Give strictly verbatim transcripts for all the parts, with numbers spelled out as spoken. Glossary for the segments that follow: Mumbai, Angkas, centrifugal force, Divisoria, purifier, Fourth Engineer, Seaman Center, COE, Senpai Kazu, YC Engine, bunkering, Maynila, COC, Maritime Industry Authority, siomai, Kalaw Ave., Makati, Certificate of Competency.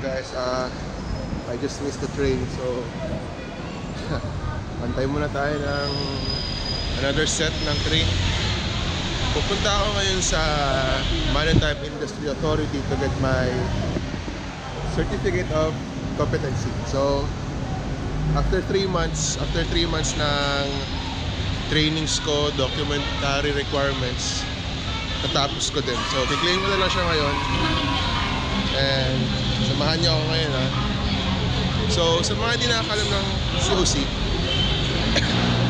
guys, uh, I just missed the train, so antay muna tayo ng another set ng train. Pupunta ako ngayon sa Maritime Industry Authority to get my Certificate of Competency. So after three months, after three months ng trainings ko, documentary requirements, natapos ko din. So, biglayin ko na lang siya ngayon. And, samahan niyo ako ngayon, ha. So, sa mga hindi nakakalam ng C O C,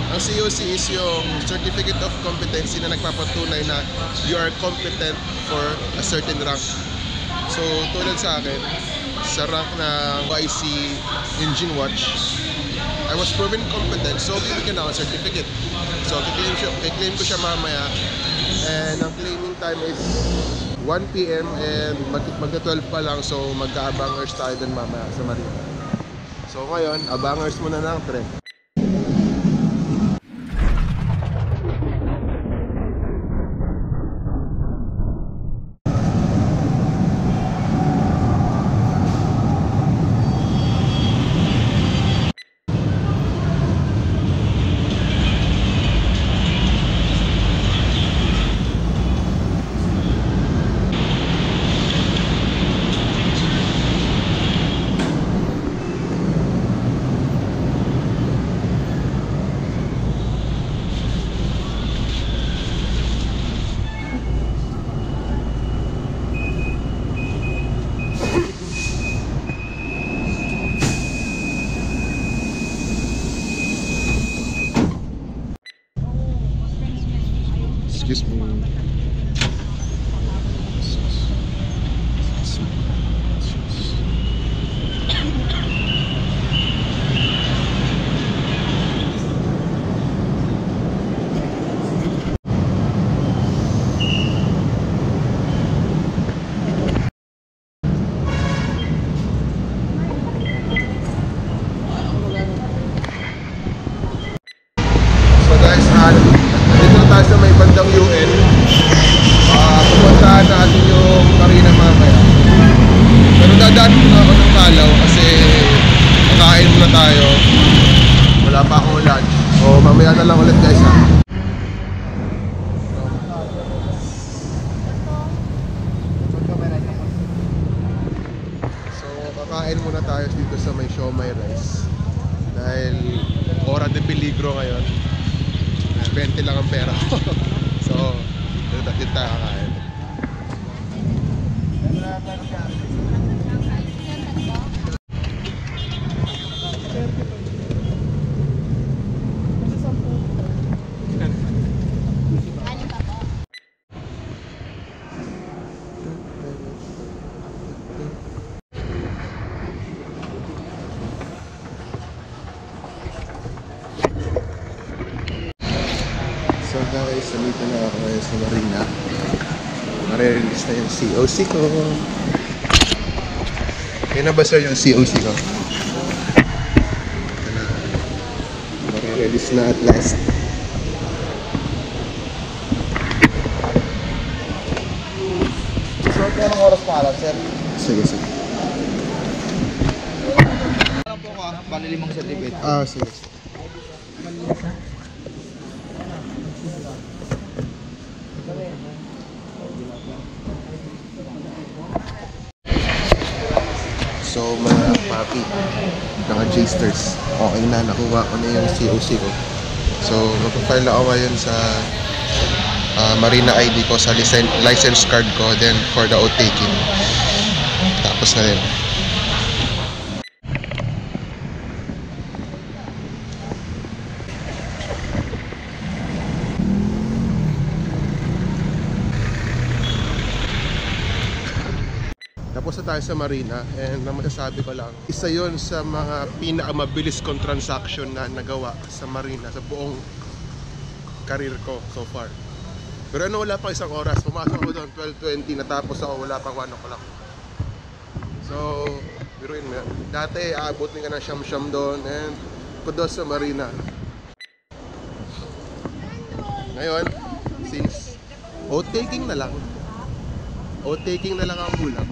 ang C O C is yung Certificate of Competency na nagpapatunay na you are competent for a certain rank. So, tulad sa akin, sa rank na Y C Engine Watch, I was proven competent, so bibigyan ako ng certificate. So, kiklaim siya, kiklaim ko siya mamaya. And ang claiming time is one P M and mag magta-twelve pa lang, so magka-abangers tayo dun mamaya sa marina. So ngayon, abangers muna ng tren. Excuse me. So guys, uh, sa may bandang U N, uh, pupuntahan natin yung marina mamaya. Pero dadaan muna ako ng kalaw kasi nakain muna tayo, wala pa akong lunch, so mamaya na lang ulit guys, ha. So kakain muna tayo dito sa may siomai rice dahil oras de peligro ngayon, twenty lang ang pera ko. So, dito tayo kakain. So guys, nandito na ako ngayon sa marina. Nare-release na yung C O C ko. Kaya na ba sir yung C O C ko? Nare-release na at last. So, kaya ng oras pa alam sir? Sige, sige. Alam po ka, panilimang certificate. Ah, sige, sige. So mga papi, mga J-sters, okay na, nakuha ko na yung C O C ko. So magpa-file ako ngayon sa uh, Marina I D ko, sa licen license card ko, then for the oath taking. Tapos na rin. Tapos na tayo sa marina, and ang masasabi ko lang, isa yon sa mga pinakamabilis kong transaction na nagawa sa marina sa buong career ko so far. Pero ano, wala pang isang oras, pumasok ako doon twelve twenty, natapos ako, wala pang one o'clock. So, biruin mo yan. Dati, aabot nga ng siyam-siyam doon, and kudos sa marina. Ngayon, since oath taking na lang, oath taking na lang ang kulang.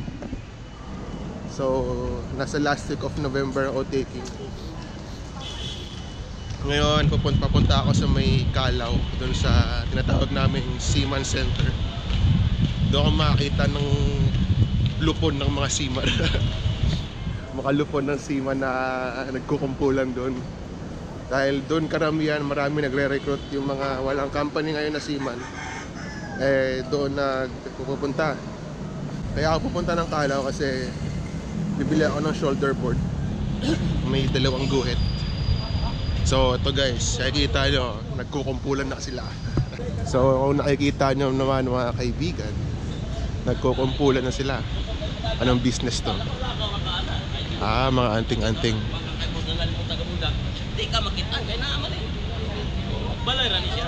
So, nasa last week of November ako taking. Ngayon, pupunta, papunta ako sa may Kalaw, doon sa tinatawag namin Seaman Center. Doon ako makakita ng lupon ng mga seaman. Makalupon ng seaman na nagkukumpulan doon. Dahil doon karamihan, marami nagre-recruit yung mga walang company ngayon na seaman. Eh, doon nagpupunta. Kaya ako pupunta ng Kalaw kasi bibili ako ng shoulder board. May dalawang guhit. So ito guys, nakikita nyo, nagkukumpulan na sila. So kung nakikita nyo naman mga kaibigan, nagkukumpulan na sila. Anong business to? Ah, mga anting-anting. Hindi ka makitaan, kaya naaman eh. Balay rani siya.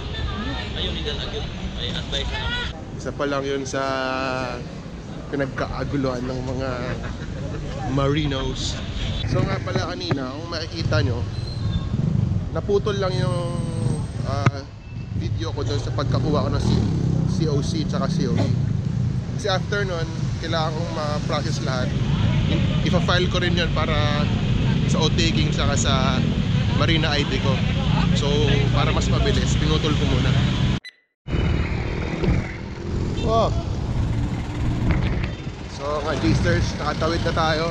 Ayun, hindi lang yun. Ay, advice na. Isa pa lang yun sa pinagkaaguluhan ng mga marinos. So nga pala kanina, kung makikita nyo, naputol lang yung uh, video ko doon sa pagkakuha ko ng C O C tsaka C O E. Kasi after nun, kailangan kong ma-process lahat. Ipa-file ko rin yun para sa O-taking tsaka sa Marina I D ko. So para mas mabilis, pinutol ko muna. Wow! So mga G-sters, nakatawid na tayo.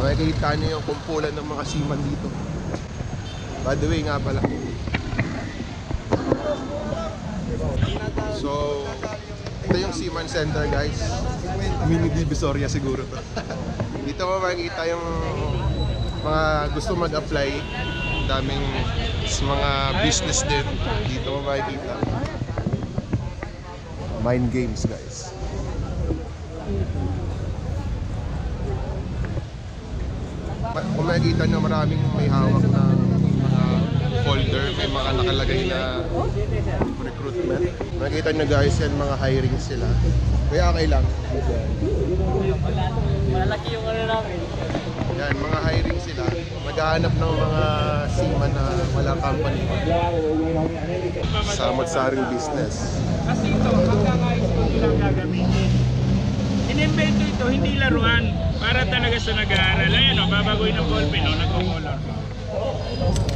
Makikita nyo yung kumpulan ng mga seaman dito. By the way nga pala, so ito yung Seaman Center guys. Mini Divisoria siguro to. Dito mo makikita yung mga gusto mag-apply. Daming mga business din. Dito mo makikita. Mind games guys. Kung makikita nyo, maraming may hawak na folder, may mga nakalagay na recruitment. Nakikita nyo guys, yan mga hiring sila. Kaya okay lang. Malaki yung ano namin. Yan, mga hiring sila. Maghahanap ng mga seaman na walang company. Samot sa aring business. Kasi ito, pagkakais ko nilang gagamitin. Inimbento ito, hindi laruan. Para talaga sa nag-aaral. Ayan o, babagoy ng ballpen o, nagkukulor.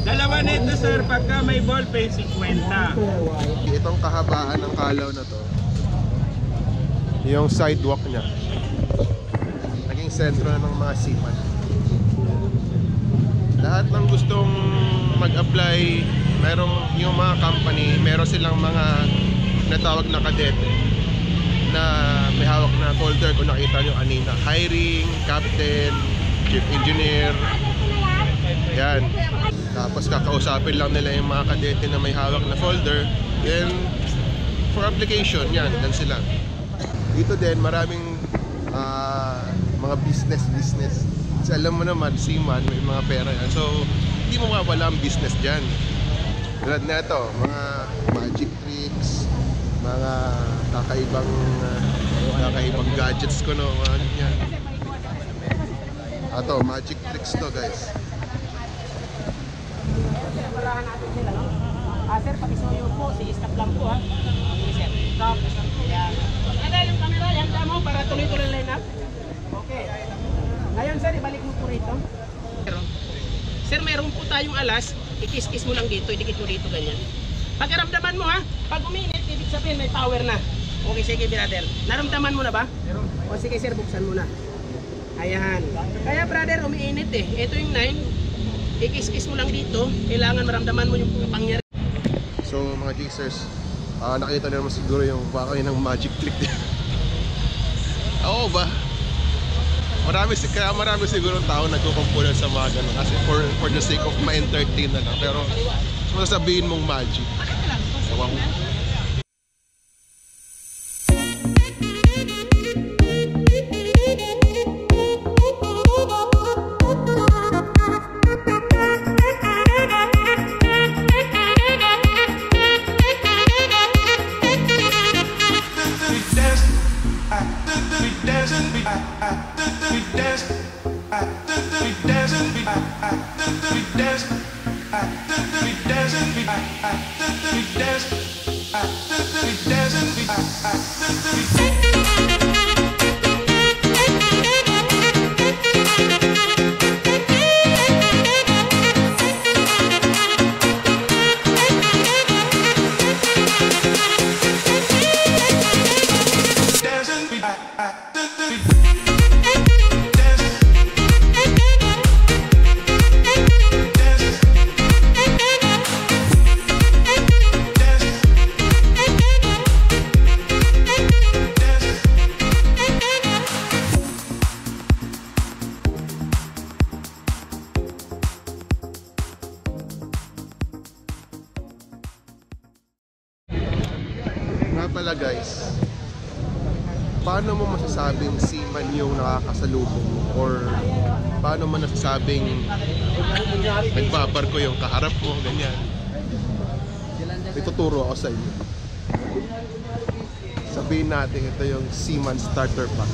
Dalawa nito sir, pagka may ballpen, fifty. Itong kahabaan ng Kalaw na to, yung sidewalk niya, naging sentro na ng mga seaman. Lahat ng gustong mag-apply, merong yung mga company, meron silang mga natawag na kadete na may hawak na folder. Kung nakita nyo kanina, hiring, captain, chief engineer. Yan. Tapos kakausapin lang nila yung mga kadete na may hawak na folder. Then, for application, yan, yan sila. Dito din, maraming uh, mga business-business. Kasi alam mo naman, seaman, may mga pera yan. So, hindi mo mawala ang business dyan. Tulad na ito, mga magic tricks, mga kakaibang, uh, kakaibang gadgets ko, no? Mga yan. Ato, magic tricks to, guys. Pagkakarahan natin sila, no? Ah, sir, pakisuyo po, si-stop lang po, ha? Okay, sir. Stop. Ayan. Maganda yung camera, yan ka mo, para tuloy-tuloy line up. Okay. Ngayon, sir, ibalik mo po rito. Sir, mayroon po tayong alas, ikis-kis mo lang dito, idikit mo dito, ganyan. Pagkaramdaman mo, ha? Pag uminit, ibig sabihin, may power na. Okay, sige, brother. Naramdaman mo na ba? O sige, sir, buksan mo na. Ayan. Kaya, brother, umiinit, eh. Ito yung nine. Ikis-kis mo lang dito, kailangan maramdaman mo yung pangyari. So mga G-sters, uh, nakita na naman siguro yung baka yun ng magic trick din. Oo ba? Marami, kaya marami siguro ang tao nagkukumpulan sa mga ganun. Kasi for, for the sake of ma-entertain na lang. Pero masasabihin mong magic. Ewan ko. pala guys, paano mo masasabing seaman yung nakakasalubong or paano mo masasabing nagbabarko yung kaharap mo, ganyan? Ituturo ako sa inyo. Sabihin natin ito yung seaman starter pack.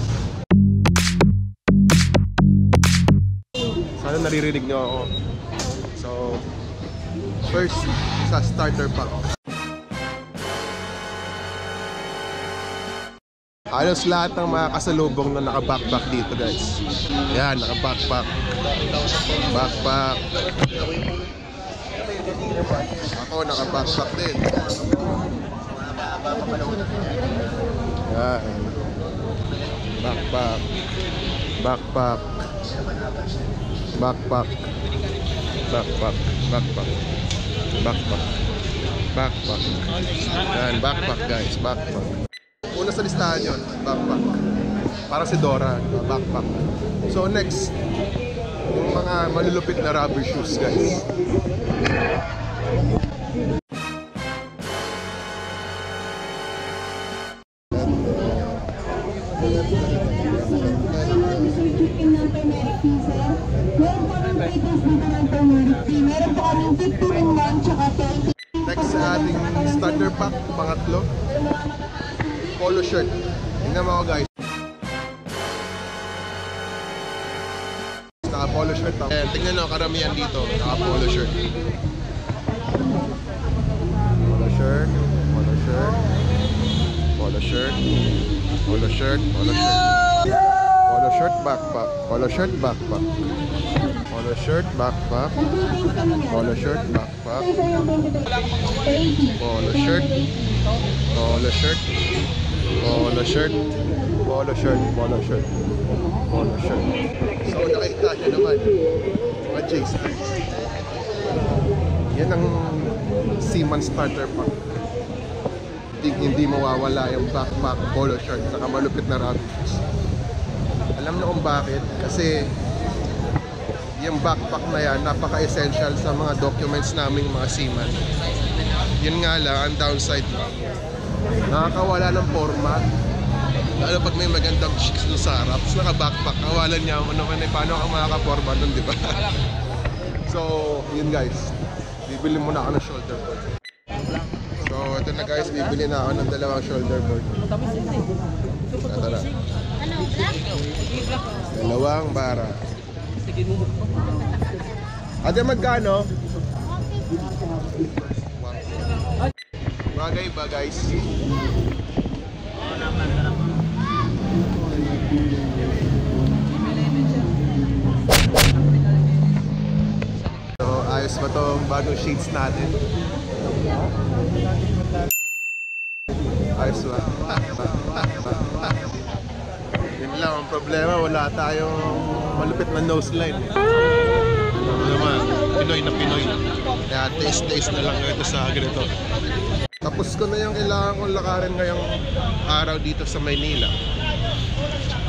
Sana naririnig nyo ako. So, first sa starter pack. Halos lahat ng mga kasalubong na naka-backpack dito guys. Ayan, naka-backpack. Backpack. Ako, naka-backpack din. Ayan. Backpack. Backpack. Backpack. Backpack. Backpack. Backpack. Backpack. Ayan, backpack guys. Backpack. Una sa listahan yun, backpack. Para si Dora, backpack. So next, yung mga malulupit na rubber shoes guys. Next sa ating starter pack, pangatlo, polo shirt. Tingnan mo ako guys. Naka polo shirt ako. Ayan, tingnan mo karamihan dito. Naka polo shirt. Polo shirt. Polo shirt. Polo shirt. Polo shirt. Polo shirt. Polo shirt backpack. Polo shirt backpack. Polo shirt backpack. Polo shirt backpack. Polo shirt. Polo shirt. Polo shirt, polo shirt, polo shirt, polo shirt. So nakita nyo naman, mga jigs. Yan ang Seaman starter pack. Hindi, hindi mawawala yung backpack, polo shirt, saka malupit na rubbies. Alam nyo kung bakit? Kasi yung backpack na yan, napaka-essential sa mga documents naming mga seaman. Yun nga lang, ang downside lang, nakakawala ng format. Lalo pag may magandang chicks doon sa harap, tapos naka-backpack, kawalan niya mo naman eh, paano ka makaka-format nun, diba? So, yun guys, bibili muna ako ng shoulder board. So, ito na guys, bibili na ako ng dalawang shoulder board. Ito na. Dalawang bara. Ate, magkano? Bagay ba guys? So ayos ba itong bagong shades natin? Ayos ba? Yun lang ang problema, wala tayong malupit na nose line eh. Ano naman, Pinoy na Pinoy. Kaya taste-taste na lang ito sa ganito. Tapos ko na yung kailangan kong lakarin ngayong araw dito sa Maynila.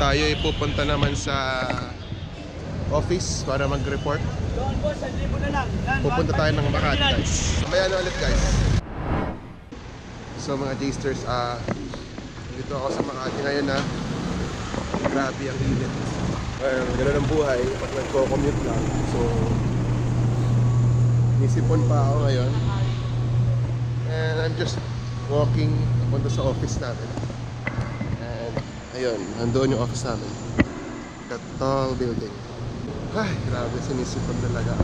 Tayo ay pupunta naman sa office para mag-report. Pupunta tayo ng Makati guys. Mayan ulit guys. So mga J-sters, ah, dito ako sa Makati ngayon na. Grabe ang init. Ayun, ganoon ang buhay pag nagko-commute lang. So, nisipon pa ako ngayon. And I'm just walking papunta sa office natin. And ayun, nandoon yung office namin. That tall building. Ay, grabe, sinisipon talaga.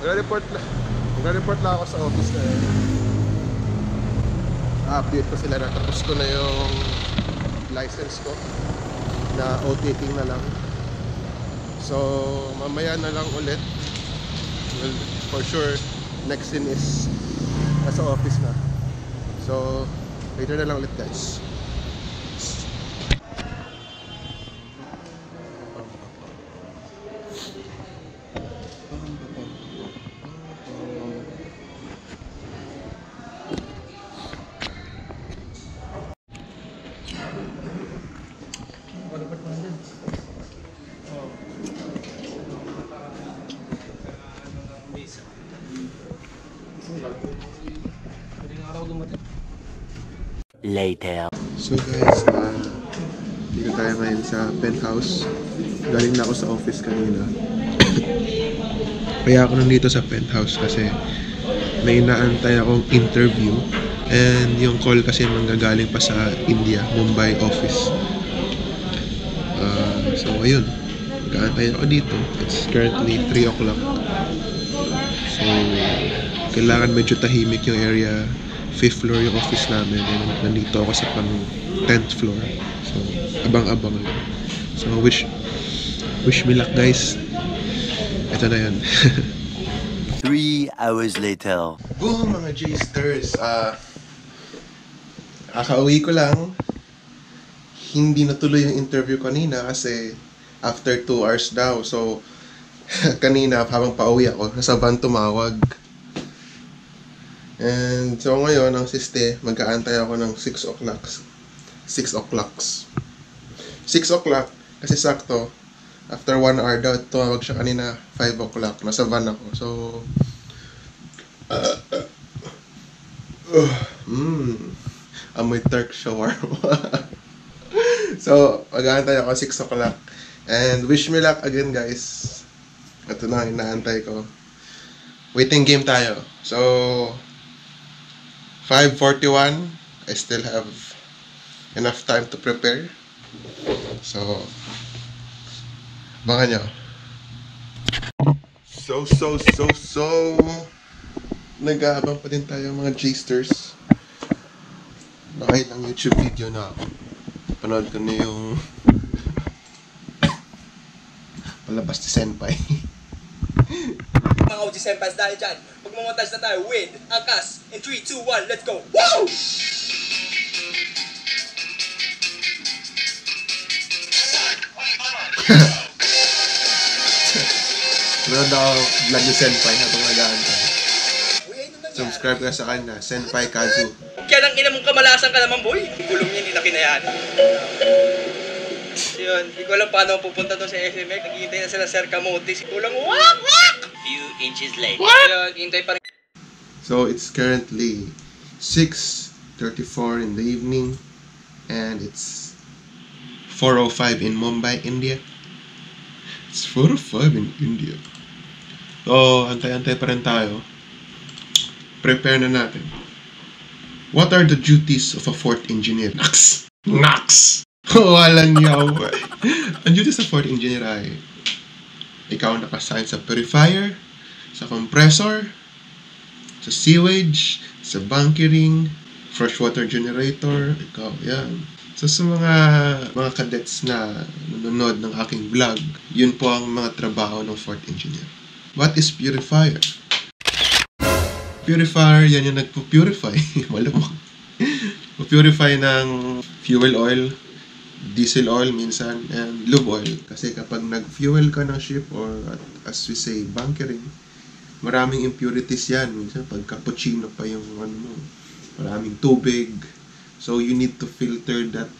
Magre-report na, magre-report na ako sa office na yun. Update ko sila na tapos ko na yung license ko na O T T na lang. So, mamaya na lang ulit. Well, for sure, next scene is nasa office na. So, later na lang ulit guys. later. So guys, uh, dito tayo ngayon sa penthouse. Galing na ako sa office kanina. Kaya ako nandito sa penthouse kasi may inaantay akong interview. And yung call kasi manggagaling pa sa India, Mumbai office. Uh, so ayun, nag-aantay ako dito. It's currently three o'clock. So kailangan medyo tahimik yung area. Fifth floor yung office namin, and nandito ako sa pang tenth floor, so abang-abang lang. So wish wish me luck guys. Ito na yun. three hours later. Boom mga G-sters, uh, kakauwi ko lang. Hindi natuloy yung interview kanina kasi after two hours daw. So kanina habang pauwi ako, nasa van tumawag. And so ngayon, ang siste, mag-aantay ako ng six o'clock. six o'clock. six o'clock, kasi sakto, after one hour daw, tumawag siya kanina, five o'clock. Nasa van ako. So, uh, uh, uh, mm, amoy Turk shawarma. So, mag-aantay ako six o'clock. And wish me luck again, guys. Ito na, inaantay ko. Waiting game tayo. So, five forty-one, I still have enough time to prepare. So, abangan nyo. So, so, so, so, nag-aabang pa din tayo mga G-sters. Nakay ng YouTube video na ako. Panood ko na yung palabas ni Senpai. Mga O G Senpais, dahil dyan, magmamontage na tayo with Angkas in three, two, one, let's go! Wow! Meron daw vlog ni Senpai habang nag-aantay. Subscribe ka sa kanya, Senpai Kazu. Kaya nang ina mong kamalasan ka naman, boy. Gulong niya, hindi na kinayaan. Yun, hindi ko alam paano pupunta doon sa S M X. Naghihintay na sila Sir Kamotis. Kulang wak wak! Few inches later. Yun, hintay pa rin. So, it's currently six thirty-four in the evening. And it's four oh five in Mumbai, India. It's four oh five in India. So, antay-antay pa rin tayo. Prepare na natin. What are the duties of a fourth engineer? Naks! Naks! Walang yaw. Ang duty sa fourth engineer ay ikaw nakasign sa purifier, sa compressor, sa sewage, sa bunkering, freshwater generator, ikaw, yan. So sa mga mga cadets na nanonood ng aking vlog, yun po ang mga trabaho ng fourth engineer. What is purifier? Purifier, yan yung nagpo-purify. Malamang. Purify ng fuel oil, diesel oil minsan, and lube oil. Kasi kapag nag-fuel ka ng ship or at, as we say, bunkering, maraming impurities yan. Minsan pag cappuccino pa yung ano, maraming tubig. So you need to filter that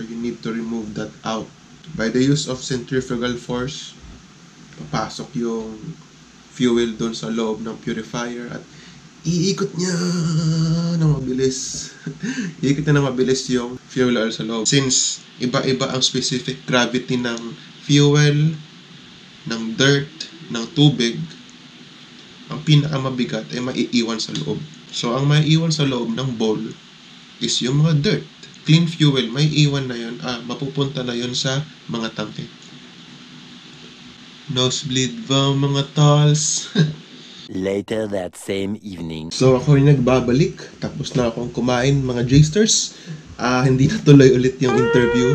or you need to remove that out. By the use of centrifugal force, papasok yung fuel doon sa loob ng purifier at iikot niya na mabilis. Iikot na, na mabilis yung fuel oil sa loob. Since iba-iba ang specific gravity ng fuel, ng dirt, ng tubig, ang pinakamabigat ay maiiwan sa loob. So, ang maiiwan sa loob ng bowl is yung mga dirt. Clean fuel, maiiwan na yun. Ah, mapupunta na yun sa mga tangke. Nosebleed ba mga tals? Later that same evening. So ako yung nagbabalik. Tapos na akong kumain mga G-sters. uh, Hindi na tuloy ulit yung interview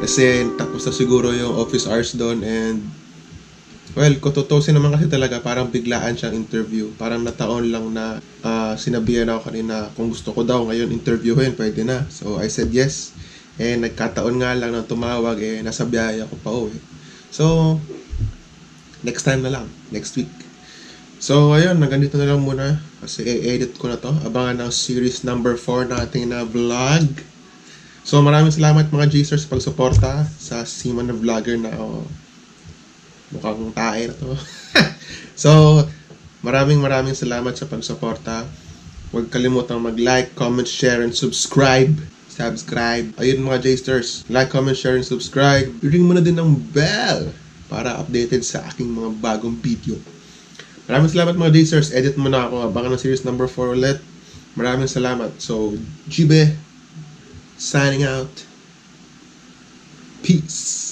kasi tapos na siguro yung office hours doon. And well, kututusin naman kasi talaga, parang biglaan siyang interview. Parang nataon lang na uh, sinabihan ako kanina kung gusto ko daw ngayon interviewin, pwede na. So I said yes. Eh nagkataon nga lang na tumawag, eh nasa biyaya ko pa uwi. So next time na lang, next week. So, ayun, nagandito na lang muna kasi i-edit ko na to. Abangan ng series number four na ating na vlog. So, maraming salamat mga G-sters sa pagsuporta sa Seaman na vlogger na oh, mukhang tae na to. So, maraming maraming salamat sa pagsuporta. Huwag kalimutang mag-like, comment, share, and subscribe. subscribe. Ayun mga J-Stars, like, comment, share, and subscribe. I-ring mo na din ng bell para updated sa aking mga bagong video. Maraming salamat mga J-Stars. Edit mo na ako. Baka na series number four ulit. Maraming salamat. So, Jibe, signing out. Peace.